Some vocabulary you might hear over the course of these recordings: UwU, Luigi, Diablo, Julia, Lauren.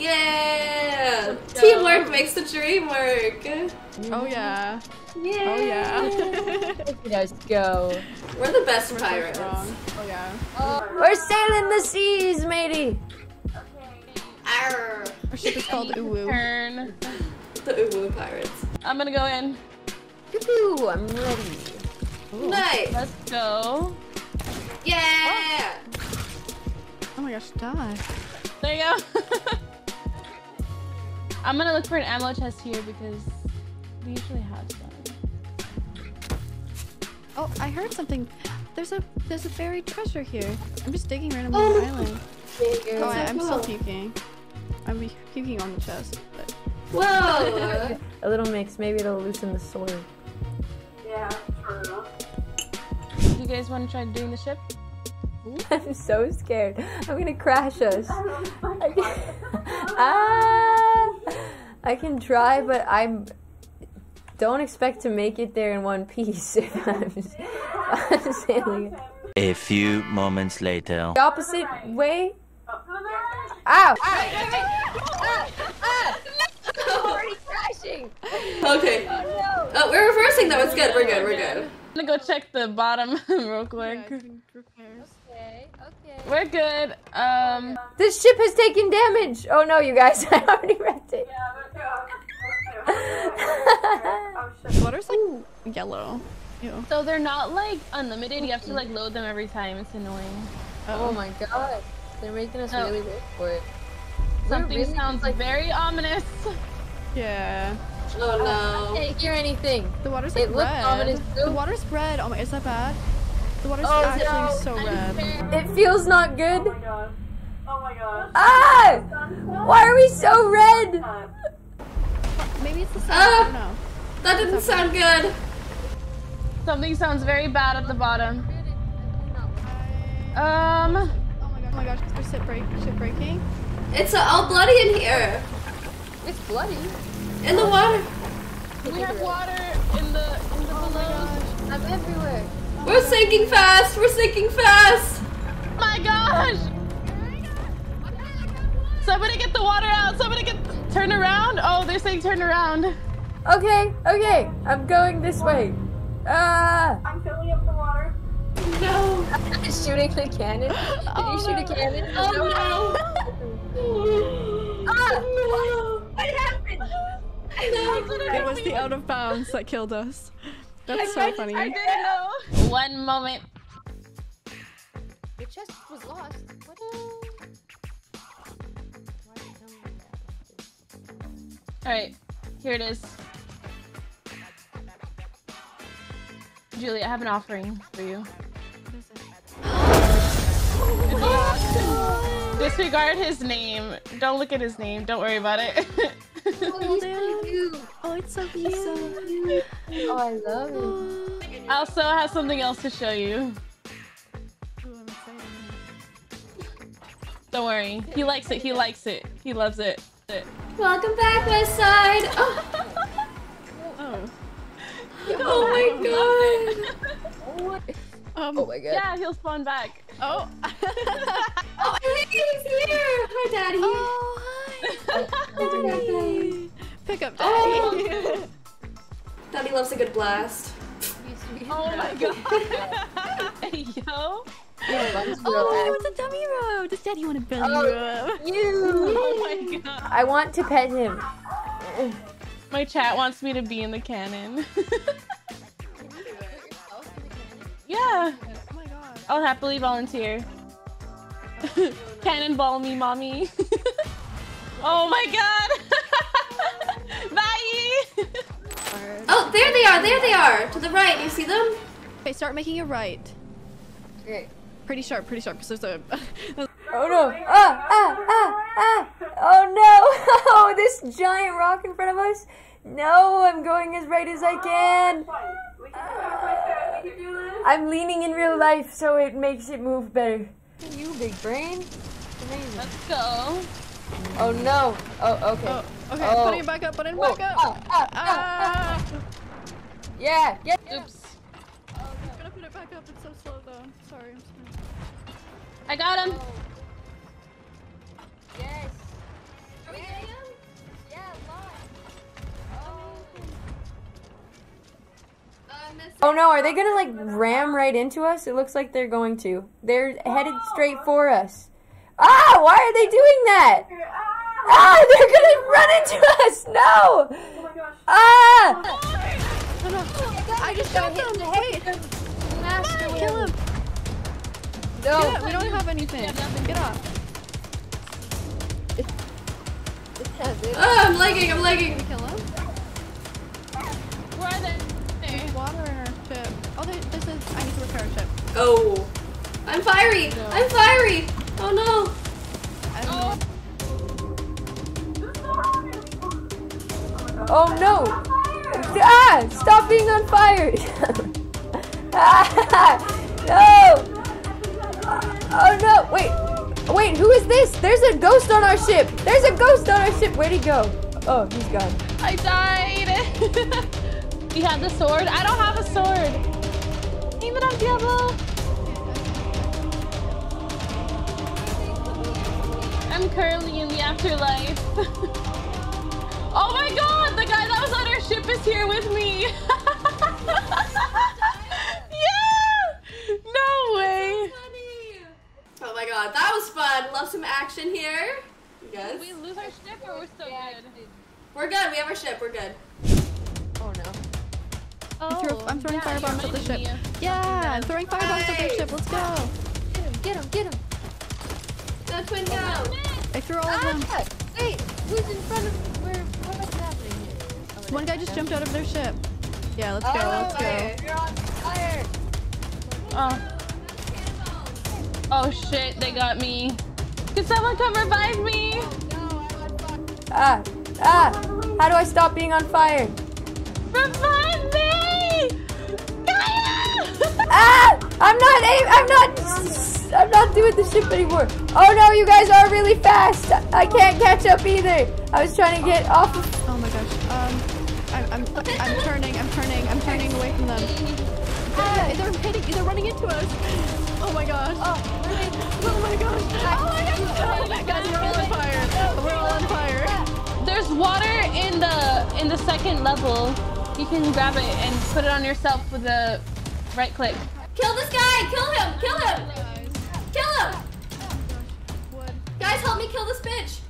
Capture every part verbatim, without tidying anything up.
Yeah! Teamwork makes the dream work! Oh yeah. Yeah! Oh yeah. Let's go. We're the best We're pirates. So oh yeah. Oh. We're sailing the seas, matey! Okay. Arr. Our ship is called UwU. Turn. The UwU pirates. I'm gonna go in. Yoo-hoo, I'm ready. Ooh. Nice! Let's go. Yeah! Oh, oh my gosh, die. There you go. I'm gonna look for an ammo chest here because we usually have some. Oh, I heard something. There's a there's a buried treasure here. I'm just digging randomly on the island. Oh, I, I'm still puking. I'm puking on the chest, but. Whoa! A little mix. Maybe it'll loosen the sword. Yeah, fair enough. Do you guys want to try doing the ship? I'm so scared. I'm gonna crash us. I can, ah, I can try, but I'm don't expect to make it there in one piece. If I'm, I'm sailing. A few moments later. The opposite way. Ow! I'm already crashing. Okay. Oh, no. Oh, we're reversing though. It's good. We're good. We're good. I'm gonna go check the bottom real quick. Yeah, okay, okay. We're good. Um, this ship has taken damage. Oh no, you guys! I already read it. Yeah, the water's like Ooh. yellow. Ew. So they're not like unlimited. You have to like load them every time. It's annoying. Oh, oh my god! They're making us oh. really work for it. Something really sounds like very ominous. Yeah. Oh no! I can't hear anything. The water's like it red. Ominous, the water's red. Oh my! Is that bad? The water's oh, actually no. so red. It feels not good. Oh my god! Oh my god! Ah! Why are we so red? Maybe it's the sun. Ah! I don't know. That didn't okay. sound good. Something sounds very bad at the bottom. Um. Oh my god! Oh my gosh! Is there ship break? Ship breaking? It's all bloody in here. It's bloody. In the water! We have water in the in the oh below. I'm everywhere. Oh We're sinking god. fast! We're sinking fast! Oh my gosh! Somebody get the water out! Somebody get turn around! Oh, they're saying turn around. Okay, okay, I'm going this way. Ah! I'm filling up the water. No! Shooting the cannon? Did oh you shoot no. a cannon? Oh no! Ah! No. What happened? It was the out of bounds that killed us. That's so funny. I didn't know. One moment. Your chest was lost. What? All right, here it is. Julie, I have an offering for you. What is it? Oh, disregard his name. Don't look at his name. Don't worry about it. Oh, oh, it's so cute. It's so cute. Oh, I love it. I also have something else to show you. Ooh, don't worry. He likes it. He likes it. He loves it. Welcome back, my side. Oh, oh. oh my god. Um, oh my god. Yeah, he'll spawn back. Oh. Oh, I think he's here. Hi, daddy. Oh, hi. Daddy. Pick up Daddy. Oh. Daddy loves a good blast. Oh my god. Hey, yo. Yeah, oh, it's a dummy row. Does Daddy want to build oh, you? You. Oh my god. I want to pet him. My chat wants me to be in the cannon. Yeah. Oh my god. I'll happily volunteer. Cannonball me, mommy. Oh my god. Bye! Oh, there they are! There they are! To the right, you see them? Okay, start making a right. Okay. Pretty sharp, pretty sharp, because there's a... Oh no! Ah! Ah! Ah! Ah! Oh no! Oh, this giant rock in front of us! No, I'm going as right as I can! I'm leaning in real life, so it makes it move better. You big brain! Amazing. Let's go! Oh no! Oh, okay. Oh. Okay, oh. putting it back up, putting it Whoa. back up! Ah, ah, ah. Ah. Yeah, yeah! Oops. Oh, okay. I'm gonna put it back up, it's so slow though. Sorry, I'm sorry. I got him! Oh. Yes! We Oh no, are they gonna like ram right into us? It looks like they're going to. They're headed straight for us. Ah, why are they doing that? Ah, they're gonna run into us! No! Ah! No, no. I just got hit in the head. Master, kill him. No, we don't have anything. Get off. It's, it's heavy. Oh, I'm lagging, I'm lagging. Can we kill him? Where are they? There's water in our ship. Oh, this is, I need to repair a ship. Oh. I'm fiery. No. I'm fiery. Oh, no. I don't know. Oh, no. Ah! Stop being on fire! Ah, no! Oh no! Wait! Wait, who is this? There's a ghost on our ship! There's a ghost on our ship! Where'd he go? Oh, he's gone. I died! He had the sword? I don't have a sword! Even on Diablo! I'm currently in the afterlife. Oh my god, the guy that was on our ship is here with me! Yeah! No way! So oh my god, that was fun! Love some action here. You guys? Did we lose our ship or we're still yeah, good? We're good, we have our ship, we're good. Oh no. Oh, threw, I'm throwing yeah, firebombs at the ship. Yeah, I'm throwing firebombs at the ship, let's go! Get him, get him, get him! The twin down! I threw all ah, of them. Wait, who's in front of where? What's happening here? Oh, one guy just jumped out of their ship. Yeah, let's go, oh, let's fire. go. You're on fire! Oh. Oh shit, they got me. Can someone come revive me? No, I'm on fire. Ah, ah, how do I stop being on fire? Revive me! Ah, I'm not aim, I'm not. I'm not doing the ship anymore. Oh no, you guys are really fast. I can't catch up either. I was trying to get oh. off of Oh my gosh. Um, I'm, I'm, I'm turning, I'm turning, I'm turning away from them. They're, they're hitting, they're running into us. Oh my gosh. Oh, oh my gosh. Oh my gosh. Guys, we're all on fire. We're all on fire. There's water in the, in the second level. You can grab it and put it on yourself with a right click. Kill this guy, kill him, kill him. Kill him! Guys, help me kill this bitch!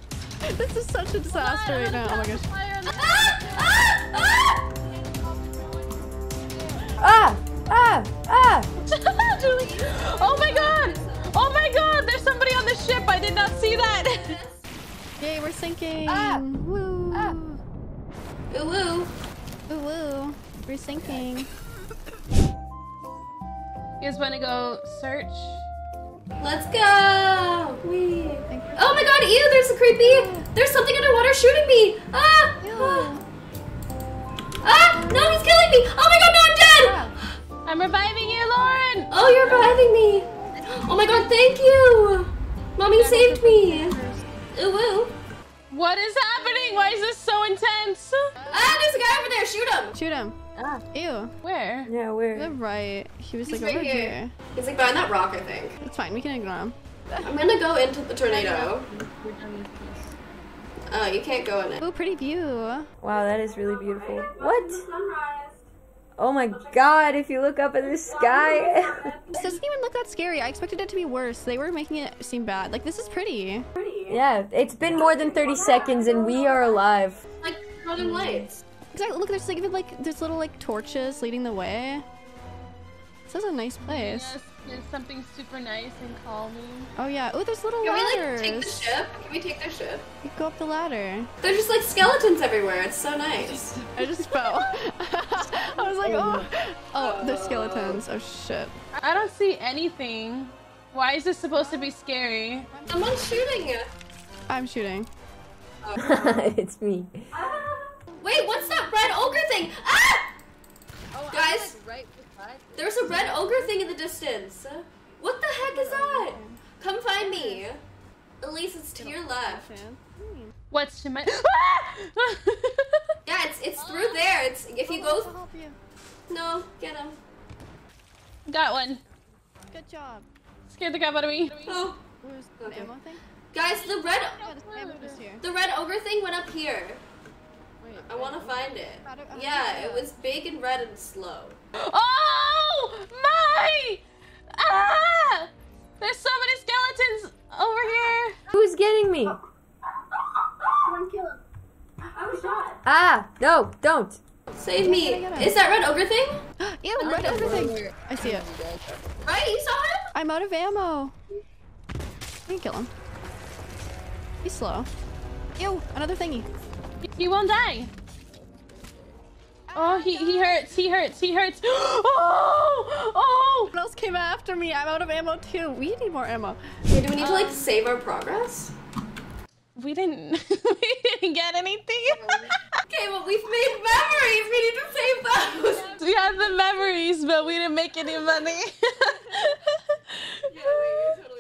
This is such a disaster right now. Oh my gosh. Ah! Ah! Ah! Ah! Ah! Oh my god! Oh my god! There's somebody on the ship! I did not see that! Yay, we're sinking! Ah! Woo! Ah! UwU! UwU! We're sinking. You guys wanna go search? Let's go! Wee. Oh my god, ew, there's a creepy! There's something underwater shooting me! Ah! Ah. Ah! No, he's killing me! Oh my god, no, I'm dead! I'm reviving you, Lauren! Oh, you're reviving me! Oh my god, thank you! Mommy saved me! UwU! What is happening? Why is this so intense? Ah, there's a guy over there! Shoot him! Shoot him! Ah. Ew. Where? Yeah, where? To the right. He was He's like right over here. here. He's like behind that rock, I think. It's fine. We can ignore him. I'm gonna go into the tornado. Oh, you can't go in it. Oh, pretty view. Wow, that is really beautiful. What? Oh my god, if you look up at the sky. This doesn't even look that scary. I expected it to be worse. They were making it seem bad. Like, this is pretty. Yeah, it's been more than thirty seconds and we are alive. Like, floating lights. Exactly. Look, there's like even like there's little like torches leading the way. This is a nice place. Yes, there's something super nice and calming. Oh yeah. Oh, there's little Can ladders. Can we like take the ship? Can we take the ship? You go up the ladder. There's just like skeletons everywhere. It's so nice. I just fell. I was like, oh, oh, there's skeletons. Oh shit. I don't see anything. Why is this supposed to be scary? Someone's shooting you. I'm shooting. Oh. It's me. Ah. Wait, what's that red ogre thing? Ah! Oh, guys, like right there's a red ogre thing in the distance. What the heck is that? Come find me. At least it's to your left. What's to my? Ah! Yeah, it's it's through there. It's if you go. No, get him. Got one. Good job. Scared the crap out of me. Oh. Where's the okay. ammo thing? Guys, the red. Oh, the red ogre thing went up here. I want to find it. Yeah, it was big and red and slow. Oh my! Ah! There's so many skeletons over here. Who's getting me? Someone kill him. I was shot. Ah! No! Don't! Save me! Is that red ogre thing? Yeah, red ogre thing. I see it. Right? You saw him? I'm out of ammo. I can kill him. He's slow. Ew! Another thingy. He won't die. Oh, he he hurts. He hurts. He hurts. Oh! Oh! What else came after me? I'm out of ammo too. We need more ammo. Okay, do we need um, to like save our progress? We didn't. we didn't get anything. Okay, well we've made memories. We need to save those. We had the memories, but we didn't make any money. Yeah, we totally.